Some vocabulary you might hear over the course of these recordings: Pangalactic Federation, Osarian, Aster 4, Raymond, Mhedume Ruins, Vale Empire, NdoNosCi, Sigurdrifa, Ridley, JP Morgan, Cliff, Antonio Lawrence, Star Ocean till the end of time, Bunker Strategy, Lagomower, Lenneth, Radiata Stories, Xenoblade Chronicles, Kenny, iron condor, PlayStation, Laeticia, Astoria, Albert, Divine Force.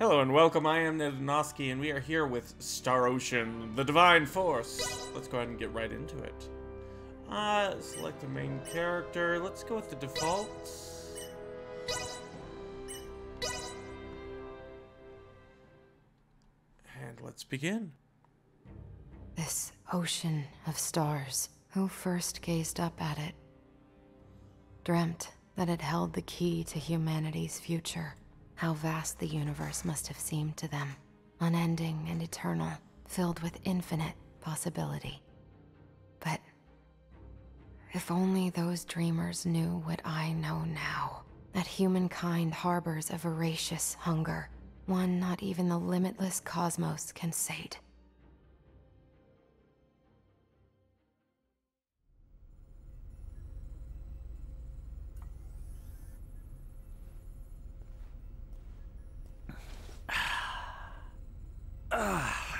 Hello and welcome, I am NdoNosCi, and we are here with Star Ocean, the Divine Force. Let's go ahead and get right into it. Select the main character. Let's go with the defaults. And let's begin. This ocean of stars, who first gazed up at it, dreamt that it held the key to humanity's future. How vast the universe must have seemed to them, unending and eternal, filled with infinite possibility. But if only those dreamers knew what I know now, that humankind harbors a voracious hunger, one not even the limitless cosmos can sate.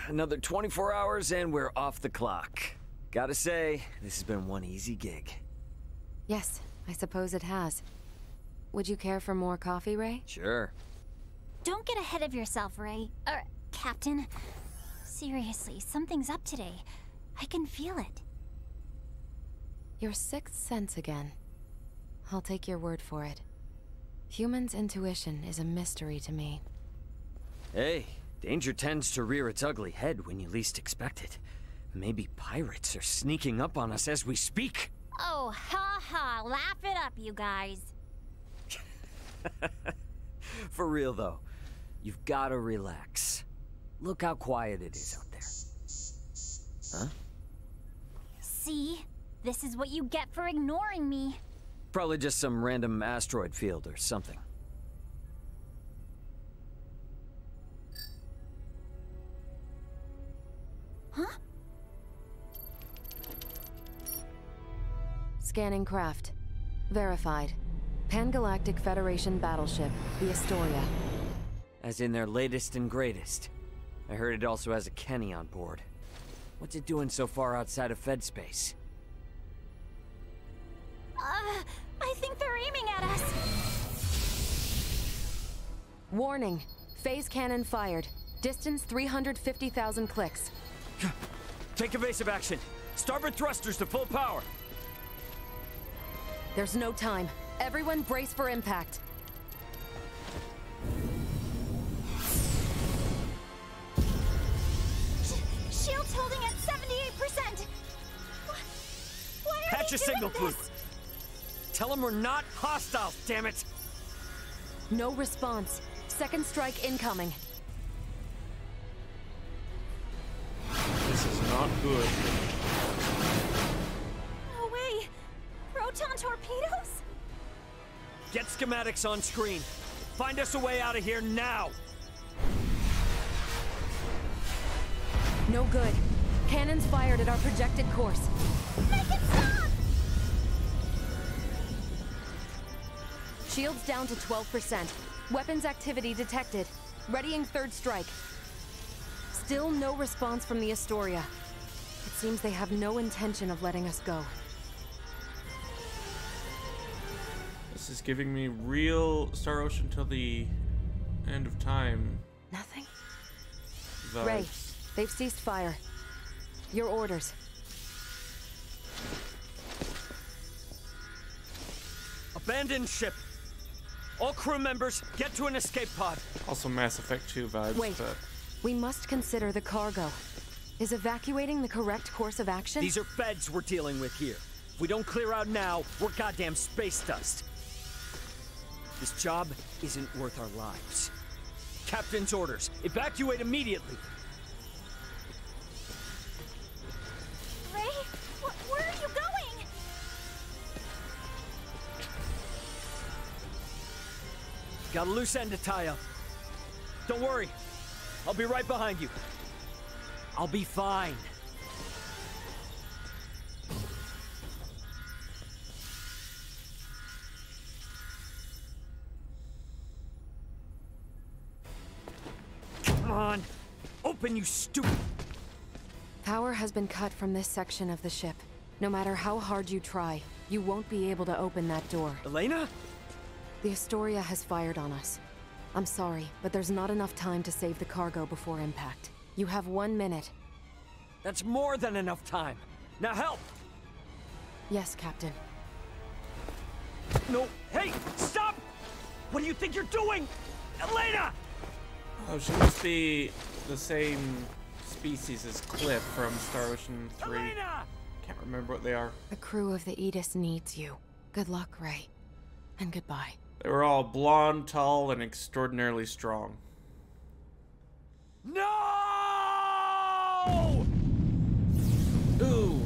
Another 24 hours and we're off the clock. Gotta say, this has been one easy gig. Yes, I suppose it has. Would you care for more coffee, Ray? Sure. Don't get ahead of yourself, Ray. Or, Captain. Seriously, something's up today. I can feel it. Your sixth sense again. I'll take your word for it. Humans' intuition is a mystery to me. Hey. Danger tends to rear its ugly head when you least expect it. Maybe pirates are sneaking up on us as we speak. Oh, ha ha, laugh it up, you guys. For real though, you've gotta relax. Look how quiet it is out there. Huh? See? This is what you get for ignoring me. Probably just some random asteroid field or something. Huh? Scanning craft. Verified. Pangalactic Federation battleship, the Astoria. As in their latest and greatest. I heard it also has a Kenny on board. What's it doing so far outside of Fed space? I think they're aiming at us. Warning. Phase cannon fired. Distance 350,000 clicks. Take evasive action. Starboard thrusters to full power. There's no time. Everyone brace for impact. Shields holding at 78%. Why are Patch a signal, please. Tell them we're not hostile, damn it. No response. Second strike incoming. This is not good. No way! Proton torpedoes? Get schematics on screen. Find us a way out of here now! No good. Cannons fired at our projected course. Make it stop! Shields down to 12%. Weapons activity detected. Readying third strike. Still no response from the Astoria. It seems they have no intention of letting us go. This is giving me real Star Ocean till the end of time. Nothing? Vibes. Ray, they've ceased fire. Your orders. Abandon ship. All crew members, get to an escape pod. Also Mass Effect 2 vibes. Wait. But we must consider the cargo. Is evacuating the correct course of action? These are feds we're dealing with here. If we don't clear out now, we're goddamn space dust. This job isn't worth our lives. Captain's orders. Evacuate immediately. Ray, where are you going? Got a loose end to tie up. Don't worry. I'll be right behind you. I'll be fine. Come on. Open, you stupid. Power has been cut from this section of the ship. No matter how hard you try, you won't be able to open that door. Elena? The Astoria has fired on us. I'm sorry, but there's not enough time to save the cargo before impact. You have 1 minute. That's more than enough time. Now help! Yes, Captain. No, hey, stop! What do you think you're doing? Elena! Oh, she must be the same species as Cliff from Star Ocean 3. Elena! Can't remember what they are. The crew of the Edis needs you. Good luck, Ray. And goodbye. They were all blonde, tall, and extraordinarily strong. No! Ooh.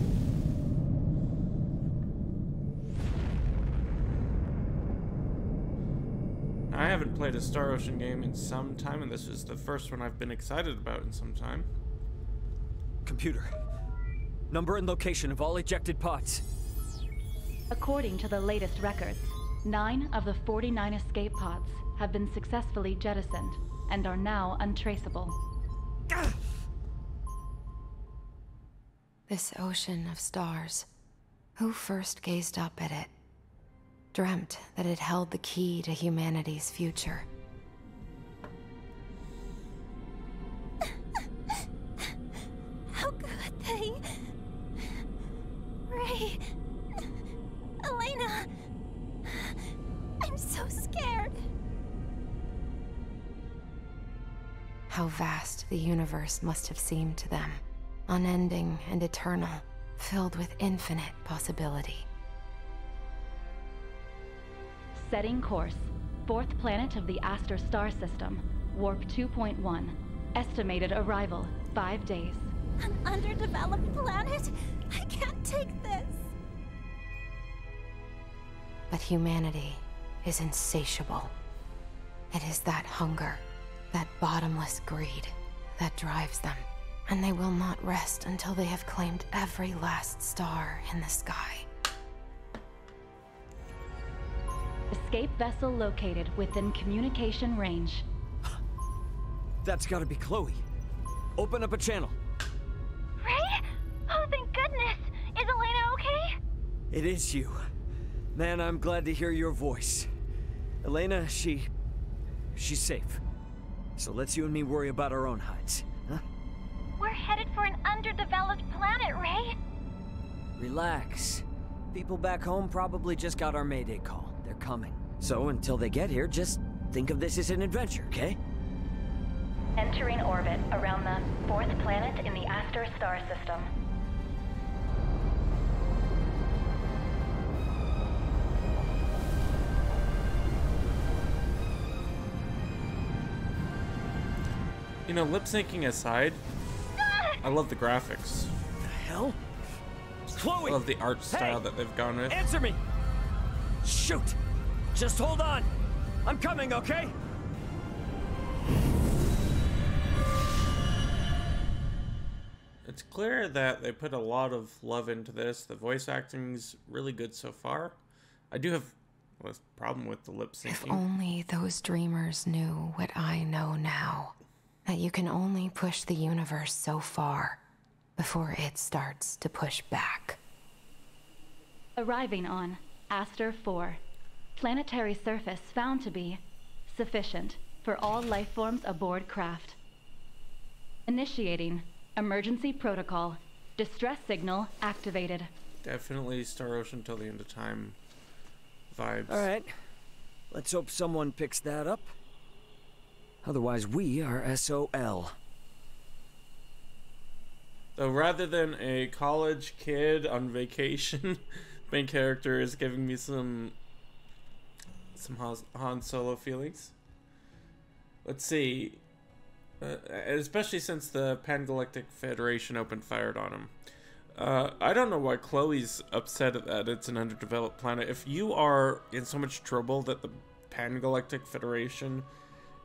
I haven't played a Star Ocean game in some time, and this is the first one I've been excited about in some time. Computer. Number and location of all ejected pods. According to the latest records, 9 of the 49 escape pods have been successfully jettisoned and are now untraceable. This ocean of stars, who first gazed up at it, dreamt that it held the key to humanity's future. How could they? Ray, Elena. I'm so scared. How vast the universe must have seemed to them, unending and eternal, filled with infinite possibility. Setting course, 4th planet of the Aster star system, warp 2.1, estimated arrival 5 days. An underdeveloped planet? I can't take this. But humanity is insatiable. It is that hunger, that bottomless greed, that drives them, and they will not rest until they have claimed every last star in the sky. Escape vessel located within communication range. That's gotta be Chloe. Open up a channel. Ray? Oh, thank goodness. Is Elena okay? It is you. Man, I'm glad to hear your voice. Elena, she's safe. So let's you and me worry about our own hides, huh? We're headed for an underdeveloped planet, Ray. Relax. People back home probably just got our Mayday call. They're coming. So until they get here, just think of this as an adventure, okay? Entering orbit around the 4th planet in the Aster star system. You know, lip-syncing aside, I love the graphics. The hell? Chloe! I love the art style that they've gone with. Answer me! Shoot! Just hold on! I'm coming, okay? It's clear that they put a lot of love into this. The voice acting's really good so far. I do have a problem with the lip-syncing. If only those dreamers knew what I know now. That you can only push the universe so far before it starts to push back. Arriving on Aster 4. Planetary surface found to be sufficient for all life forms aboard craft. Initiating emergency protocol. Distress signal activated. Definitely Star Ocean Till the End of Time vibes. All right. Let's hope someone picks that up. Otherwise, we are SOL. So rather than a college kid on vacation, main character is giving me some Han Solo feelings. Let's see. Especially since the Pangalactic Federation opened fire on him. I don't know why Chloe's upset at that it's an underdeveloped planet. If you are in so much trouble that the Pangalactic Federation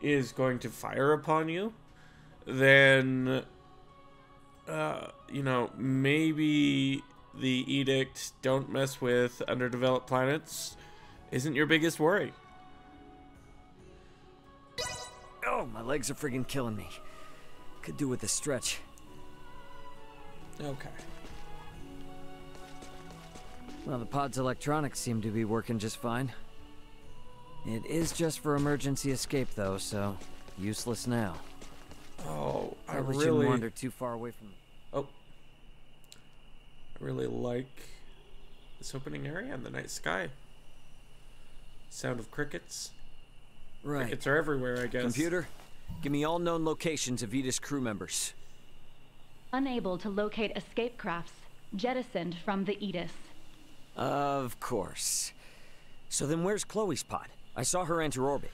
is going to fire upon you, then you know, maybe the edict "don't mess with underdeveloped planets" isn't your biggest worry. Oh, my legs are friggin' killing me. Could do with a stretch. Okay. Well, the pod's electronics seem to be working just fine. It is just for emergency escape, though, so useless now. Oh, I really wander too far away from. Oh, I really like this opening area and the night sky. Sound of crickets. Right. Crickets are everywhere, I guess. Computer, give me all known locations of Edis crew members. Unable to locate escape crafts jettisoned from the Edis. Of course. So then where's Chloe's pod? I saw her enter orbit.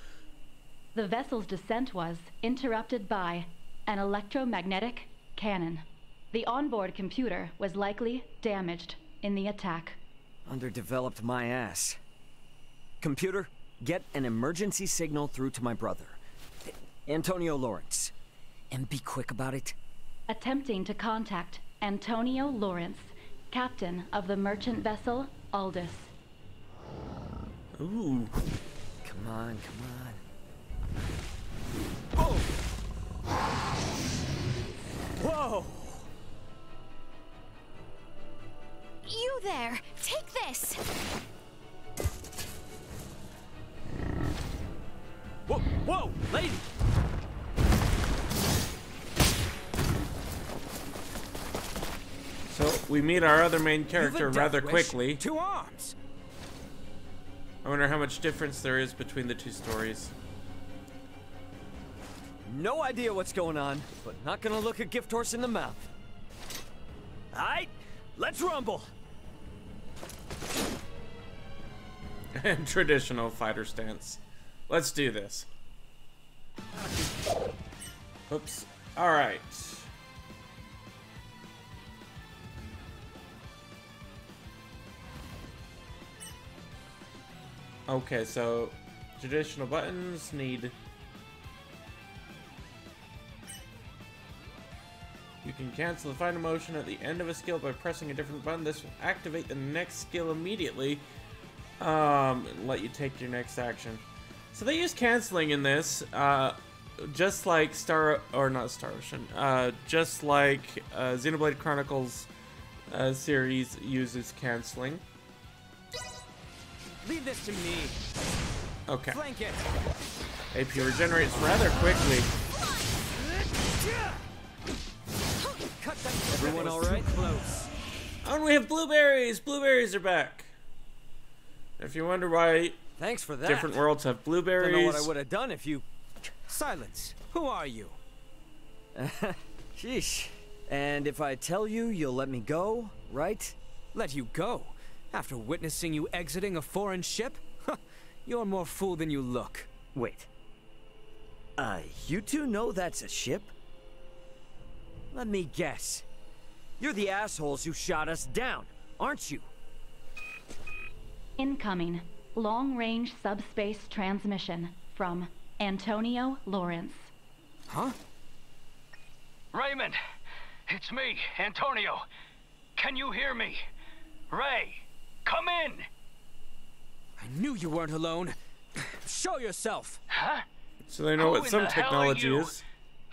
The vessel's descent was interrupted by an electromagnetic cannon. The onboard computer was likely damaged in the attack. Underdeveloped my ass. Computer, get an emergency signal through to my brother, Antonio Lawrence. And be quick about it. Attempting to contact Antonio Lawrence, captain of the merchant vessel Aldus. Ooh. Come on, come on. Oh! Whoa! You there! Take this! Whoa! Whoa! Lady! So, we meet our other main character rather quickly. Two arms! I wonder how much difference there is between the two stories. No idea what's going on, but not gonna look a gift horse in the mouth. Alright, let's rumble! And traditional fighter stance. Let's do this. Oops. Alright. Okay, so traditional buttons need. You can cancel the final motion at the end of a skill by pressing a different button. This will activate the next skill immediately, and let you take your next action. So they use canceling in this, just like Star or not Star Ocean, just like Xenoblade Chronicles series uses canceling. Leave this to me. Okay. Flank it. AP regenerates rather quickly. Everyone all right? Close. Oh, and we have blueberries. Blueberries are back. If you wonder why thanks for that. Different worlds have blueberries. Don't know what I would have done if you... Silence. Who are you? Sheesh. And if I tell you, you'll let me go, right? Let you go? After witnessing you exiting a foreign ship? You're more fool than you look. Wait. You two know that's a ship? Let me guess. You're the assholes who shot us down, aren't you? Incoming long-range subspace transmission from Antonio Lawrence. Huh? Raymond, it's me, Antonio. Can you hear me? Ray! Come in! I knew you weren't alone. Show yourself! Huh? So they know what some technology is.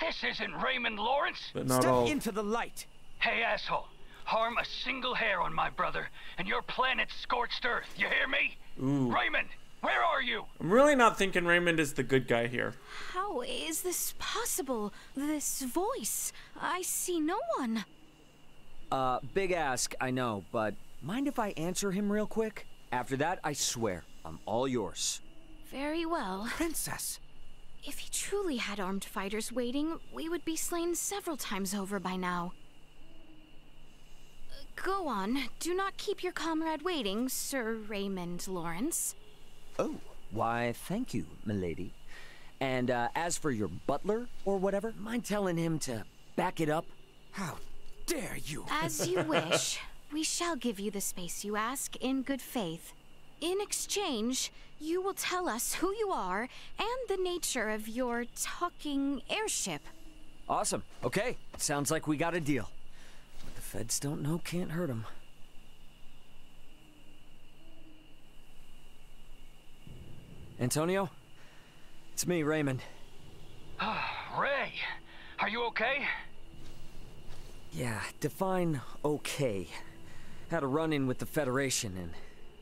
This isn't Raymond Lawrence. But not all. Step into the light. Hey, asshole. Harm a single hair on my brother, and your planet's scorched earth. You hear me? Ooh. Raymond, where are you? I'm really not thinking Raymond is the good guy here. How is this possible? This voice. I see no one. Big ask, I know, but... Mind if I answer him real quick? After that, I swear, I'm all yours. Very well. Princess! If he truly had armed fighters waiting, we would be slain several times over by now. Go on. Do not keep your comrade waiting, Sir Raymond Lawrence. Oh, why thank you, milady. And as for your butler or whatever, mind telling him to back it up? How dare you! As you wish. We shall give you the space you ask in good faith. In exchange, you will tell us who you are and the nature of your talking airship. Awesome. Okay. Sounds like we got a deal. What the feds don't know can't hurt them. Antonio? It's me, Raymond. Ray, are you okay? Yeah, define okay. Had a run-in with the Federation, and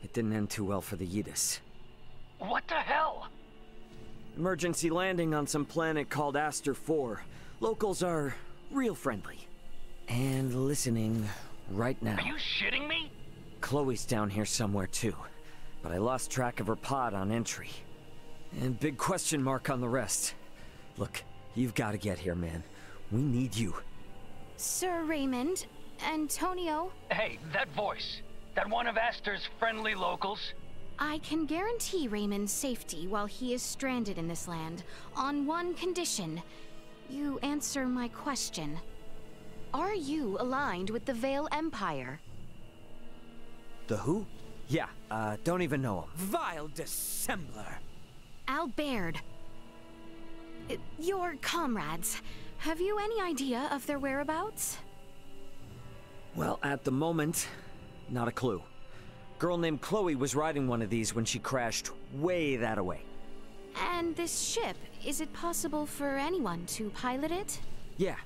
it didn't end too well for the Edis. What the hell? Emergency landing on some planet called Aster 4. Locals are real friendly. And listening right now. Are you shitting me? Chloe's down here somewhere too, but I lost track of her pod on entry. And big question mark on the rest. Look, you've got to get here, man. We need you. Sir Raymond, Antonio... Hey, that voice. That one of Aster's friendly locals. I can guarantee Raymond's safety while he is stranded in this land, on one condition. You answer my question. Are you aligned with the Vale Empire? The who? Yeah, don't even know him. Vile dissembler! Albert. Your comrades. Have you any idea of their whereabouts? Well, at the moment, not a clue. Girl named Chloe was riding one of these when she crashed way that away. And this ship, is it possible for anyone to pilot it? Yeah.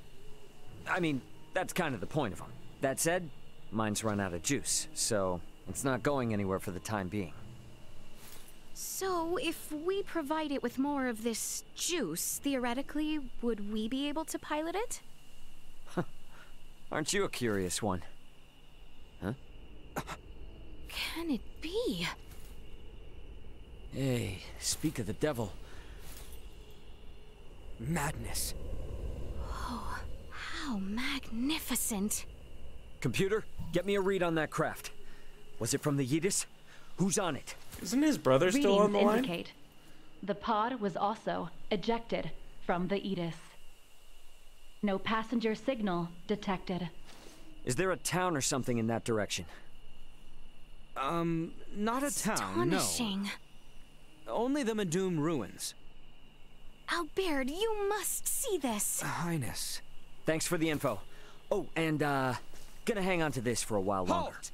I mean, that's kind of the point of them. That said, mine's run out of juice, so it's not going anywhere for the time being. So, if we provide it with more of this juice, theoretically, would we be able to pilot it? Huh. Aren't you a curious one? Huh? Can it be? Hey, speak of the devil. Madness. Oh, how magnificent. Computer, get me a read on that craft. Was it from the Edis? Who's on it? Isn't his brother still on the line? Readings indicate the pod was also ejected from the Edis. No passenger signal detected. Is there a town or something in that direction? Not a town, no. Astonishing. Only the Mhedume Ruins. Albert, you must see this. Highness. Thanks for the info. Oh, and gonna hang on to this for a while longer. Halt!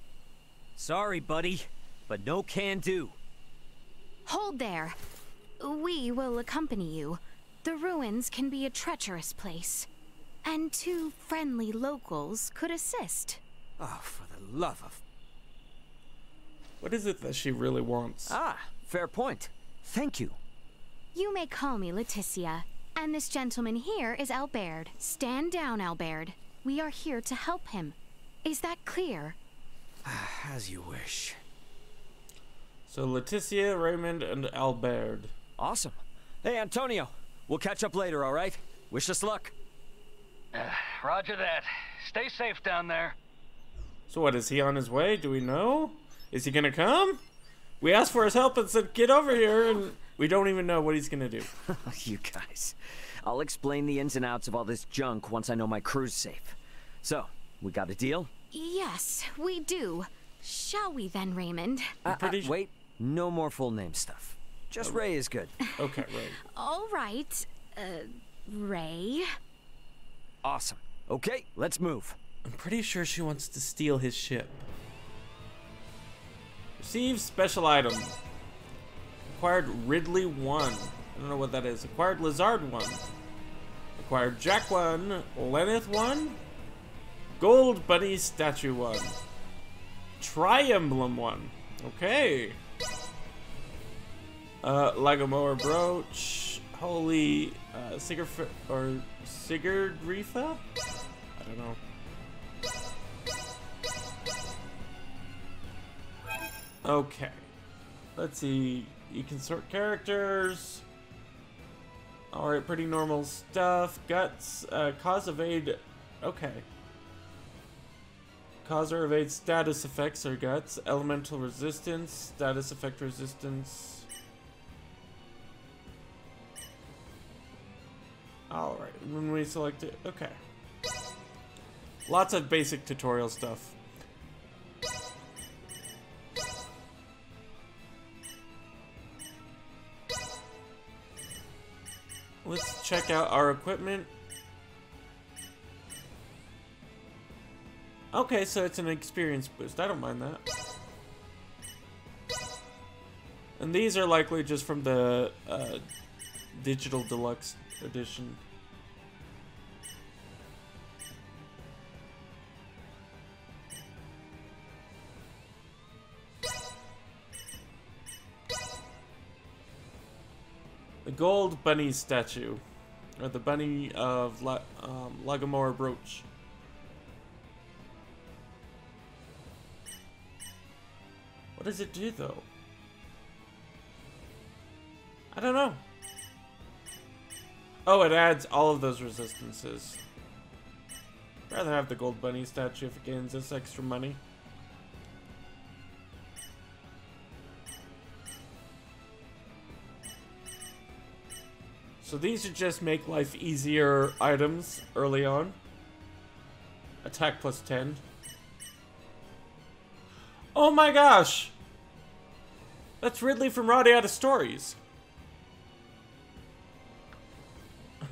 Sorry, buddy. But no can do. Hold there. We will accompany you. The ruins can be a treacherous place. And two friendly locals could assist. Oh, for the love of... What is it that she really wants? Ah, fair point. Thank you. You may call me Laeticia. And this gentleman here is Albert. Stand down, Albert. We are here to help him. Is that clear? As you wish. So, Laeticia, Raymond, and Albert. Awesome. Hey, Antonio. We'll catch up later, all right? Wish us luck. Roger that. Stay safe down there. So what, is he on his way? Do we know? Is he gonna come? We asked for his help and said, get over here, and we don't even know what he's gonna do. You guys. I'll explain the ins and outs of all this junk once I know my crew's safe. So, we got a deal? Yes, we do. Shall we then, Raymond? Wait. No more full name stuff. Just Ray is good. Okay, Ray. All right, Ray. Awesome. Okay, let's move. I'm pretty sure she wants to steal his ship. Receive special item. Acquired Ridley 1. I don't know what that is. Acquired Lizard 1. Acquired Jack 1. Lenneth 1. Gold Bunny Statue 1. Tri-emblem 1. Okay. Lagomower brooch, holy Sigurdrifa? I don't know. Okay. Let's see. You can sort characters. Alright, pretty normal stuff. Guts, cause evade. Okay. Cause or evade status effects or guts, elemental resistance, status effect resistance. Alright, when we select it, okay. Lots of basic tutorial stuff. Let's check out our equipment. Okay, so it's an experience boost. I don't mind that. And these are likely just from the Digital Deluxe Edition. A gold bunny statue, or the bunny of Lagomora brooch. What does it do, though? I don't know. Oh, it adds all of those resistances. I'd rather have the gold bunny statue if it gains this extra money. So these are just make life easier items early on. Attack plus 10. Oh my gosh! That's Ridley from Radiata Stories.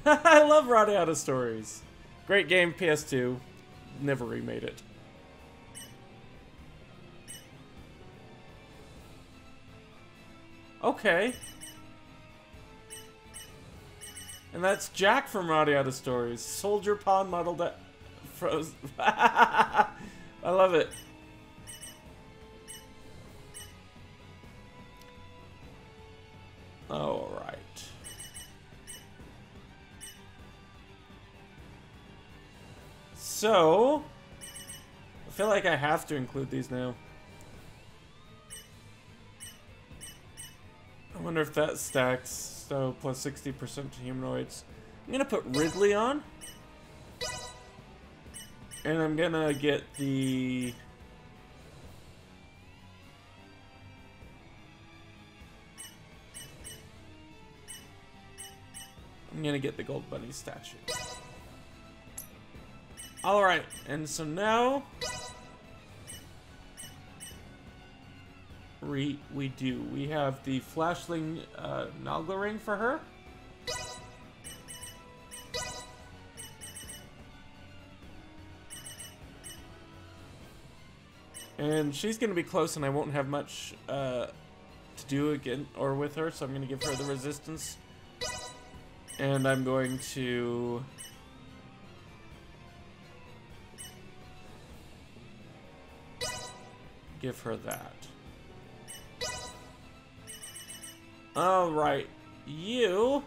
I love Radiata Stories. Great game, PS2. Never remade it. Okay. And that's Jack from Radiata Stories. Soldier Pond modeled at Frozen. I love it. All right. So, I feel like I have to include these now. I wonder if that stacks. So, plus 60% to humanoids. I'm gonna put Ridley on. And I'm gonna get the... I'm gonna get the gold bunny statue. Alright, and so now we have the flashling Nalga ring for her. And she's gonna be close and I won't have much to do again or with her, so I'm gonna give her the resistance. And I'm going to give her that. Alright, you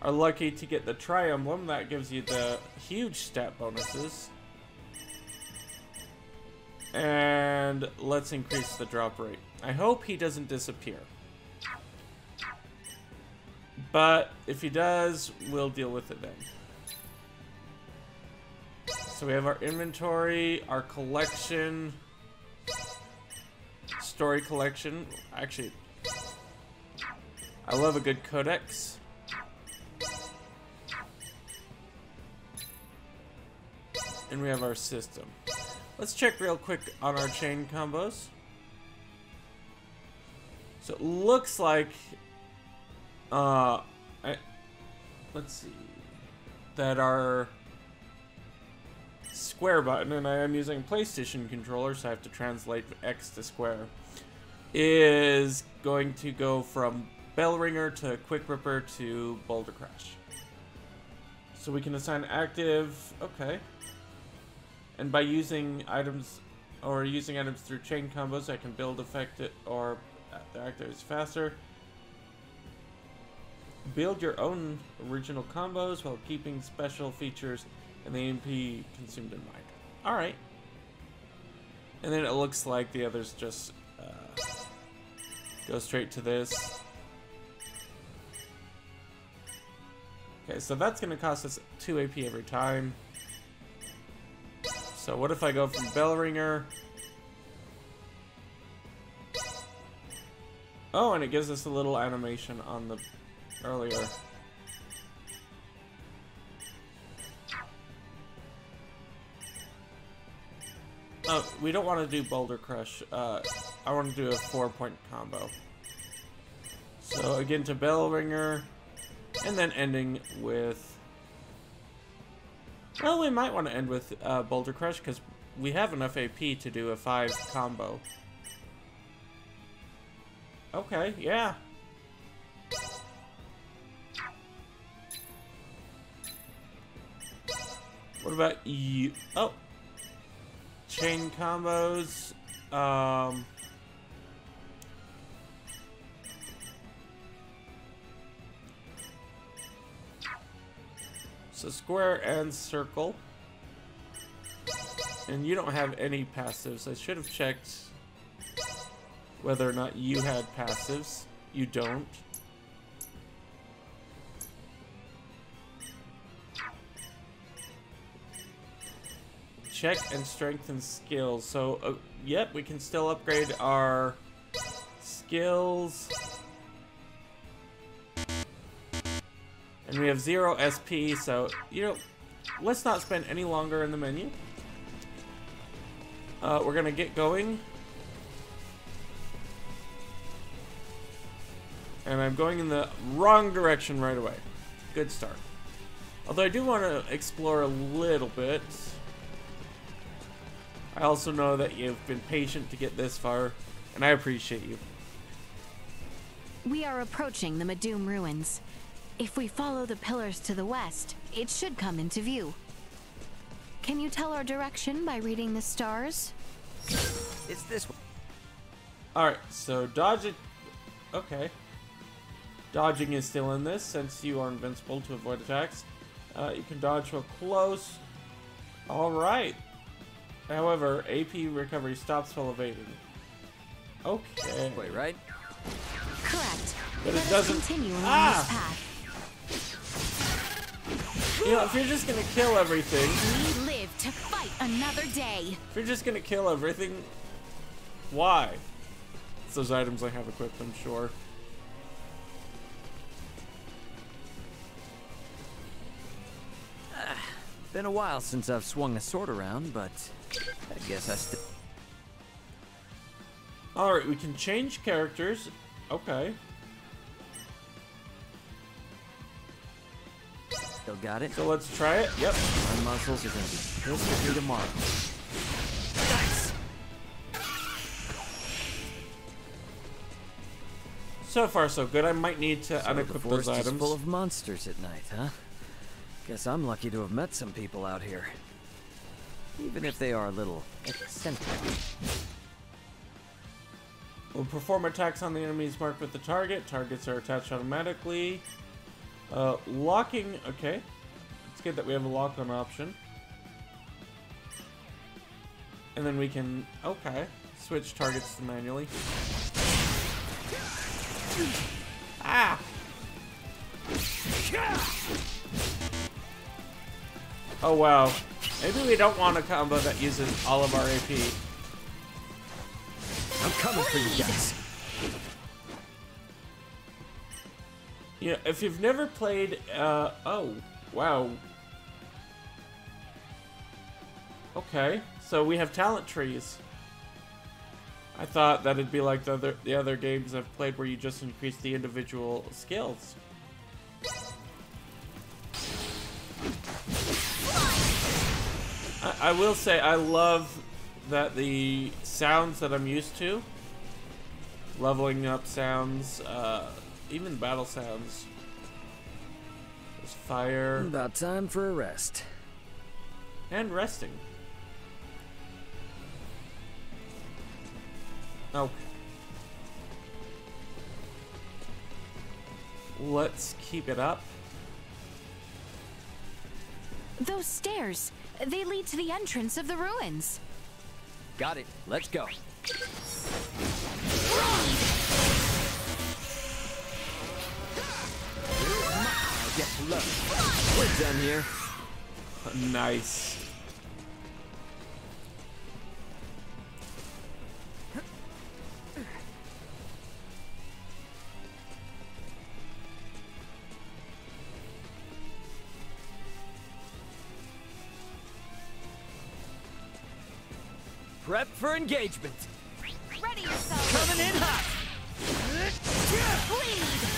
are lucky to get the Tri-Emblem. That gives you the huge stat bonuses. And let's increase the drop rate. I hope he doesn't disappear. But if he does, we'll deal with it then. So we have our inventory, our collection, story collection. Actually, I love a good codex. And we have our system. Let's check real quick on our chain combos. So it looks like... let's see, that our square button, and I am using a PlayStation controller, so I have to translate X to square, is going to go from bell ringer to quick ripper to boulder crash. So we can assign active, okay. And by using items, or using items through chain combos, I can build effect it, or the active is faster. Build your own original combos while keeping special features and the MP consumed in mind. Alright. And then it looks like the others just go straight to this. Okay, so that's going to cost us 2 AP every time. So what if I go from bell ringer? Oh, and it gives us a little animation on the... earlier. Oh, we don't want to do Boulder Crush. I want to do a 4-point combo. So again to bell ringer, and then ending with... Well, we might want to end with Boulder Crush because we have enough AP to do a 5 combo. Okay, yeah. What about you? Oh! Chain combos. So square and circle. And you don't have any passives. I should have checked whether or not you had passives. You don't. Check and strengthen skills. So, yep, we can still upgrade our skills. And we have 0 SP, so, you know, let's not spend any longer in the menu. We're gonna get going. And I'm going in the wrong direction right away. Good start. Although I do want to explore a little bit. I also know that you've been patient to get this far, and I appreciate you. We are approaching the Mhedume Ruins. If we follow the pillars to the west, it should come into view. Can you tell our direction by reading the stars? It's this one. Alright, so dodge it. Okay. Dodging is still in this, since you are invincible to avoid attacks. You can dodge real close. Alright. However, AP recovery stops while evading. Okay. Wait, right? Correct. But it doesn't continue on this path. You know, if you're just gonna kill everything, we live to fight another day. If you're just gonna kill everything, why? It's those items I have equipped, I'm sure. Been a while since I've swung a sword around, but I guess I still. Alright, we can change characters. Okay. Still got it. So let's try it. Yep. My muscles are gonna be pissed with me tomorrow. Nice. So far, so good. I might need to unequip those items. The forest is full of monsters at night, huh? Guess I'm lucky to have met some people out here. Even if they are a little eccentric. We'll perform attacks on the enemies marked with the target. Targets are attached automatically. Locking, okay. It's good that we have a lock on option. And then we can, okay, switch targets to manually. Ah! Oh wow. Maybe we don't want a combo that uses all of our AP. I'm coming for you guys. Yeah, if you've never played, oh, wow. Okay, so we have talent trees. I thought that it'd be like the other games I've played where you just increase the individual skills. I will say I love that the sounds that I'm used to, leveling up sounds, even battle sounds. There's fire. About time for a rest. And resting. Okay. Let's keep it up. Those stairs, they lead to the entrance of the ruins. Got it. Let's go. We're done here. Nice. Prep for engagement. Ready yourself. Coming in hot. Bleed.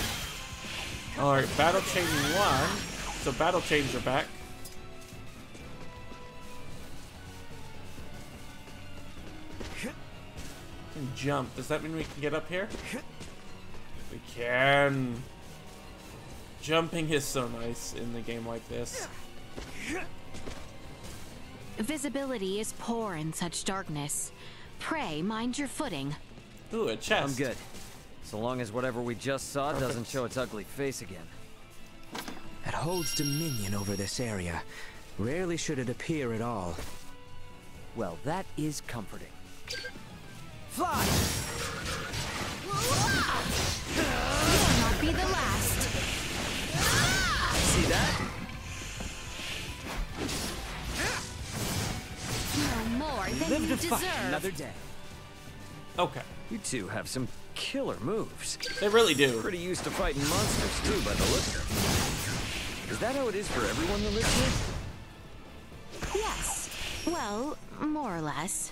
All right, battle chain 1. So battle chains are back. And jump. Does that mean we can get up here? We can. Jumping is so nice in the game like this. Visibility is poor in such darkness. Pray, mind your footing. Ooh, a chest. I'm good. So long as whatever we just saw doesn't show its ugly face again. At holds dominion over this area. Rarely should it appear at all. Well, that is comforting. Fly! You'll not be the last. See that? No more than Live you to deserve. Fight another day. Okay. You two have some killer moves. They really do. Pretty used to fighting monsters too, by the looks of it. Is that how it is for everyone that lives here? Yes. Well, more or less.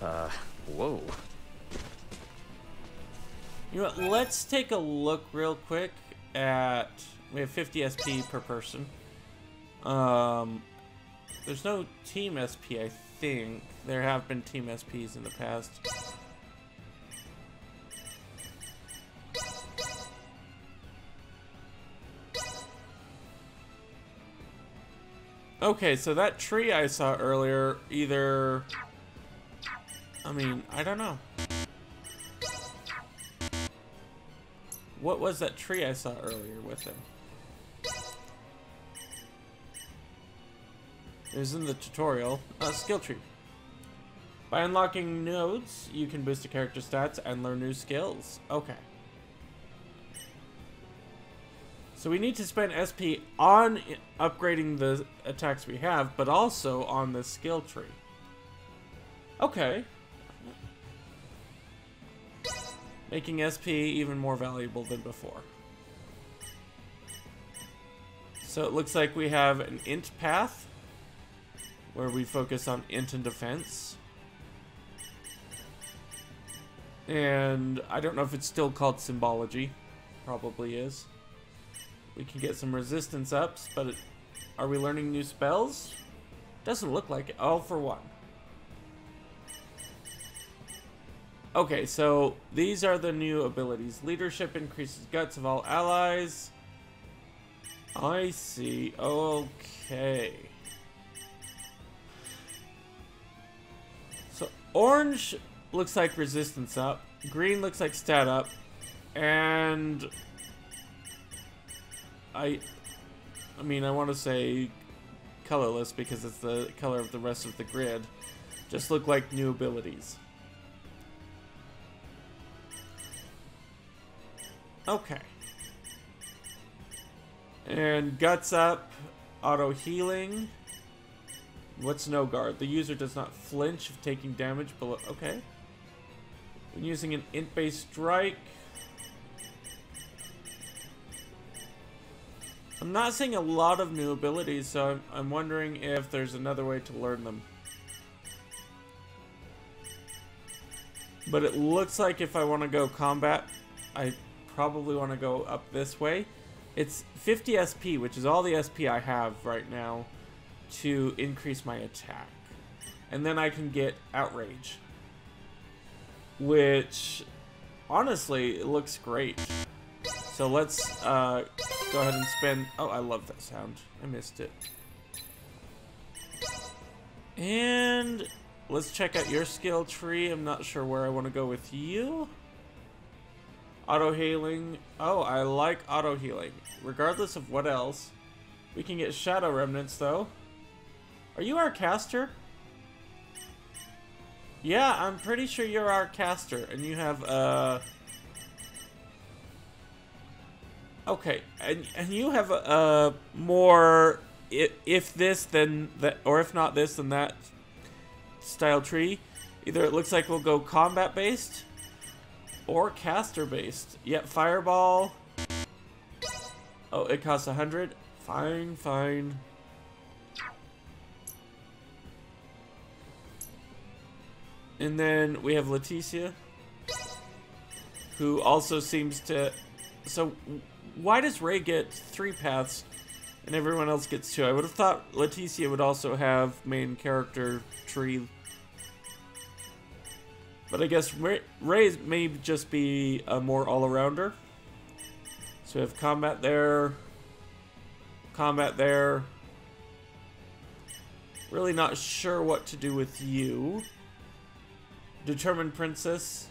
Whoa. You know what, let's take a look real quick at... We have 50 SP per person. There's no team SP, I think. There have been team SPs in the past. Okay, so that tree I saw earlier, either... I mean, I don't know. What was that tree I saw earlier with him? It was in the tutorial. Skill tree. By unlocking nodes, you can boost a character's stats and learn new skills. Okay. So we need to spend SP on upgrading the attacks we have, but also on the skill tree. Okay. Making SP even more valuable than before. So it looks like we have an int path, where we focus on int and defense. And I don't know if it's still called symbology. Probably is. We can get some resistance ups, but are we learning new spells? Doesn't look like it. All for one. Okay, so these are the new abilities. Leadership increases guts of all allies. I see. Okay. So orange looks like resistance up. Green looks like stat up. And I mean, I want to say colorless because it's the color of the rest of the grid. Just look like new abilities. Okay. And guts up, auto healing. What's no guard? The user does not flinch if taking damage below. Okay. When using an int-based strike. I'm not seeing a lot of new abilities, so I'm wondering if there's another way to learn them. But it looks like if I want to go combat, I probably want to go up this way. It's 50 SP, which is all the SP I have right now to increase my attack. And then I can get Outrage, which honestly it looks great. So let's go ahead and spend... Oh, I love that sound. I missed it. And let's check out your skill tree. I'm not sure where I want to go with you. Auto healing. Oh, I like auto healing. Regardless of what else. We can get shadow remnants though. Are you our caster? Yeah, I'm pretty sure you're our caster and you have okay, and you have a more if this then that, or if not this then that style tree. Either it looks like we'll go combat based or caster based. Yep, fireball. Oh, it costs 100. Fine, fine. And then we have Laeticia, who also seems to... So why does Ray get 3 paths and everyone else gets 2? I would have thought Laeticia would also have main character tree. But I guess Ray may just be a more all-arounder. So we have combat there. Combat there. Really not sure what to do with you. Determined Princess.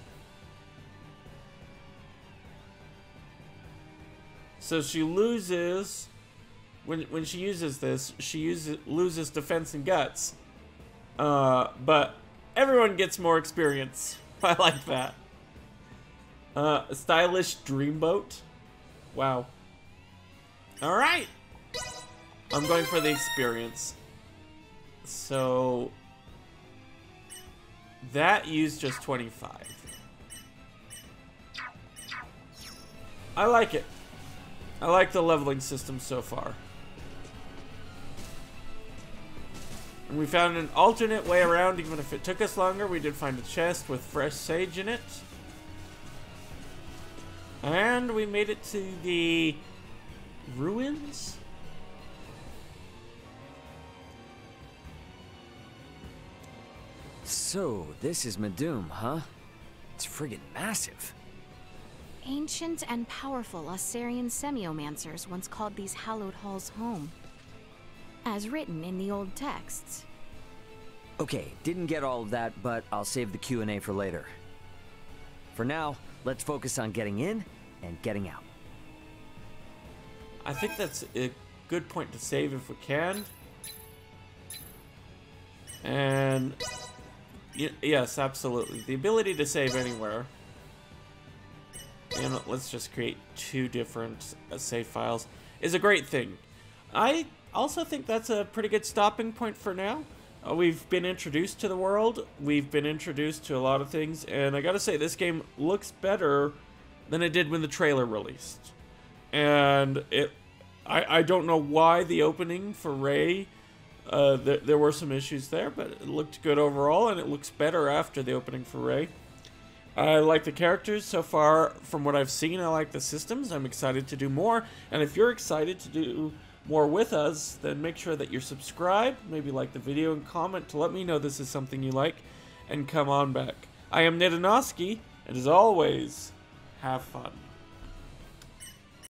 So she loses when she uses this, she loses defense and guts. But everyone gets more experience. I like that. A stylish dreamboat. Wow. Alright! I'm going for the experience. So... that used just 25. I like it. I like the leveling system so far. And we found an alternate way around, even if it took us longer. We did find a chest with fresh sage in it. And we made it to the ruins? So, this is Mhedume, huh? It's friggin' massive. Ancient and powerful Osarian semiomancers once called these hallowed halls home, as written in the old texts. Okay, didn't get all of that, but I'll save the Q&A for later. For now, let's focus on getting in and getting out. I think that's a good point to save if we can. And... yes, absolutely. The ability to save anywhere. And let's just create two different save files is a great thing. I also think that's a pretty good stopping point for now. We've been introduced to the world. We've been introduced to a lot of things. And I gotta say, this game looks better than it did when the trailer released. And it... I don't know why the opening for Ray... there were some issues there, but it looked good overall, and it looks better after the opening for Ray. I like the characters so far. From what I've seen, I like the systems. I'm excited to do more, and if you're excited to do more with us, then make sure that you're subscribed, maybe like the video and comment to let me know this is something you like, and come on back. I am NdoNosCi, and as always, have fun.